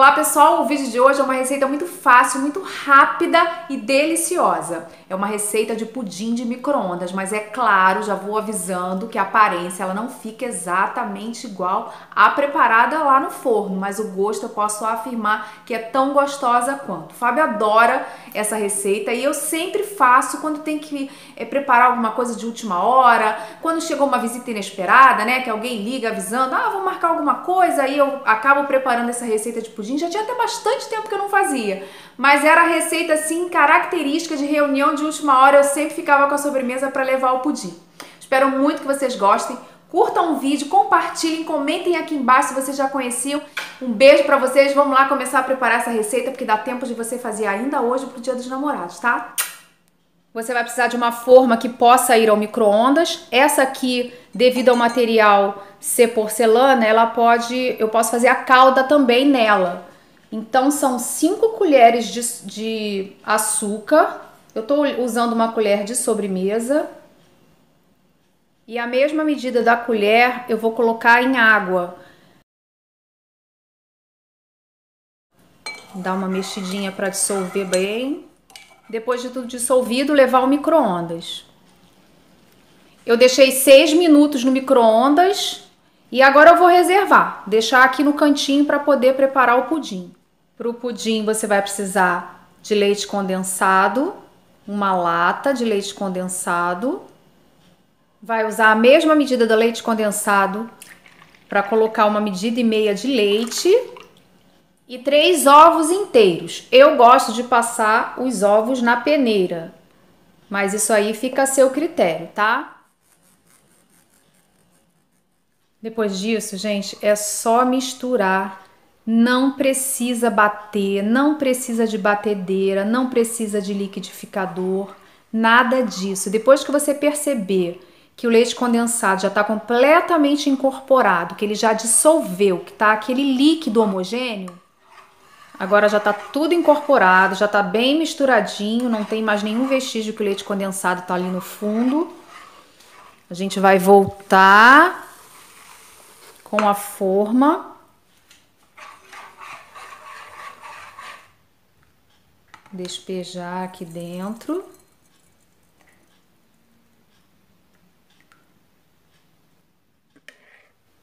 Olá pessoal, o vídeo de hoje é uma receita muito fácil, muito rápida e deliciosa. É uma receita de pudim de micro-ondas, mas é claro, já vou avisando que a aparência ela não fica exatamente igual à preparada lá no forno, mas o gosto eu posso afirmar que é tão gostosa quanto. O Fábio adora essa receita e eu sempre faço quando tem que preparar alguma coisa de última hora, quando chegou uma visita inesperada, né, que alguém liga avisando, vou marcar alguma coisa, aí eu acabo preparando essa receita de pudim. Já tinha até bastante tempo que eu não fazia, mas era a receita assim característica de reunião de última hora, eu sempre ficava com a sobremesa para levar o pudim. Espero muito que vocês gostem, curtam o vídeo, compartilhem, comentem aqui embaixo se vocês já conheciam. Um beijo para vocês, vamos lá começar a preparar essa receita porque dá tempo de você fazer ainda hoje pro Dia dos Namorados, tá? Você vai precisar de uma forma que possa ir ao micro-ondas. Essa aqui, devido ao material ser porcelana, eu posso fazer a calda também nela. Então são 5 colheres de açúcar. Eu estou usando uma colher de sobremesa. E a mesma medida da colher eu vou colocar em água. Dá uma mexidinha para dissolver bem. Depois de tudo dissolvido, levar ao micro-ondas. Eu deixei 6 minutos no micro-ondas e agora eu vou reservar, deixar aqui no cantinho para poder preparar o pudim. Para o pudim você vai precisar de leite condensado, uma lata de leite condensado. Vai usar a mesma medida do leite condensado para colocar 1,5 medida de leite. E 3 ovos inteiros. Eu gosto de passar os ovos na peneira, mas isso aí fica a seu critério, tá? Depois disso, gente, é só misturar. Não precisa bater, não precisa de batedeira, não precisa de liquidificador, nada disso. Depois que você perceber que o leite condensado já está completamente incorporado, que ele já dissolveu, que tá aquele líquido homogêneo, agora já está tudo incorporado, já está bem misturadinho, não tem mais nenhum vestígio que o leite condensado está ali no fundo. A gente vai voltar com a forma. Despejar aqui dentro.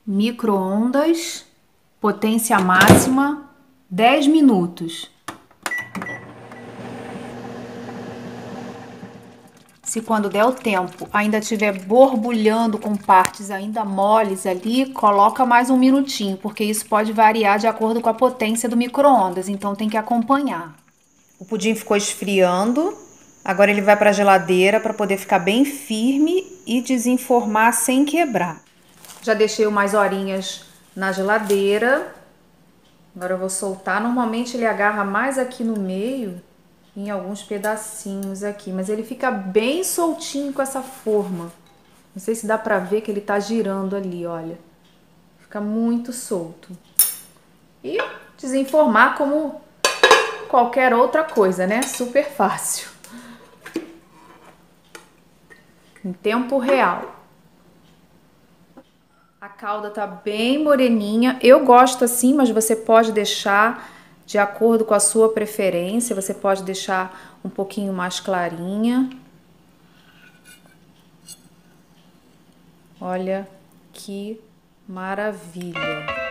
Micro-ondas, potência máxima. 10 minutos. Se quando der o tempo ainda estiver borbulhando com partes ainda moles ali, coloca mais 1 minutinho, porque isso pode variar de acordo com a potência do micro-ondas, então tem que acompanhar. O pudim ficou esfriando, agora ele vai para a geladeira para poder ficar bem firme e desenformar sem quebrar. Já deixei umas horinhas na geladeira. Agora eu vou soltar, normalmente ele agarra mais aqui no meio, em alguns pedacinhos aqui, mas ele fica bem soltinho com essa forma. Não sei se dá pra ver que ele tá girando ali, olha. Fica muito solto. E desenformar como qualquer outra coisa, né? Super fácil. Em tempo real. A calda tá bem moreninha, eu gosto assim, mas você pode deixar de acordo com a sua preferência, você pode deixar um pouquinho mais clarinha. Olha que maravilha!